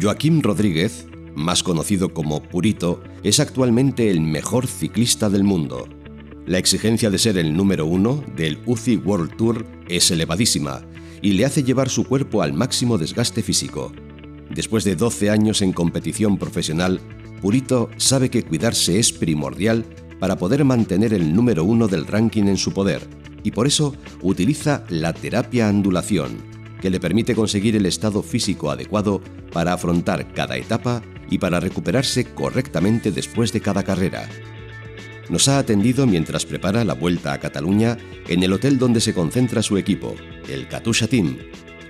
Joaquim Rodríguez, más conocido como Purito, es actualmente el mejor ciclista del mundo. La exigencia de ser el número uno del UCI World Tour es elevadísima y le hace llevar su cuerpo al máximo desgaste físico. Después de 12 años en competición profesional, Purito sabe que cuidarse es primordial para poder mantener el número uno del ranking en su poder, y por eso utiliza la terapia andullación, que le permite conseguir el estado físico adecuado para afrontar cada etapa y para recuperarse correctamente después de cada carrera. Nos ha atendido mientras prepara la Vuelta a Cataluña en el hotel donde se concentra su equipo, el Katusha Team.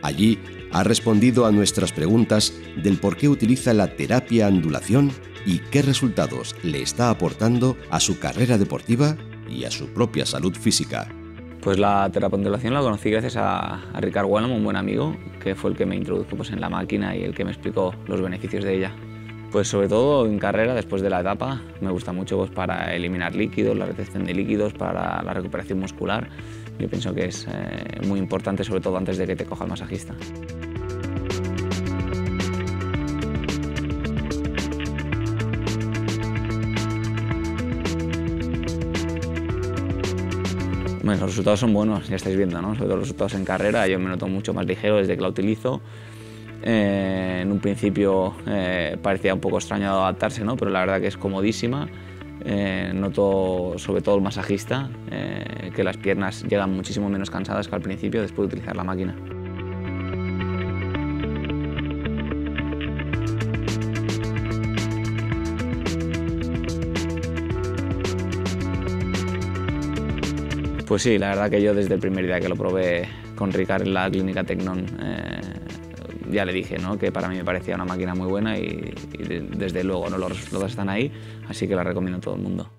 Allí ha respondido a nuestras preguntas del por qué utiliza la terapia andullación y qué resultados le está aportando a su carrera deportiva y a su propia salud física. Pues la terapia andullación la conocí gracias a Ricardo Bueno, un buen amigo, que fue el que me introdujo en la máquina y el que me explicó los beneficios de ella. Pues sobre todo en carrera, después de la etapa, me gusta mucho para eliminar líquidos, la retención de líquidos, para la recuperación muscular. Yo pienso que es muy importante, sobre todo antes de que te coja el masajista. Bueno, los resultados son buenos, ya estáis viendo, ¿no? Sobre todo los resultados en carrera, yo me noto mucho más ligero desde que la utilizo. En un principio parecía un poco extraño adaptarse, ¿no? Pero la verdad que es comodísima. Noto, sobre todo el masajista, que las piernas llegan muchísimo menos cansadas que al principio después de utilizar la máquina. Pues sí, la verdad que yo desde el primer día que lo probé con Ricardo en la clínica Tecnon ya le dije, ¿no?, que para mí me parecía una máquina muy buena y desde luego, ¿no?, los resultados están ahí, así que la recomiendo a todo el mundo.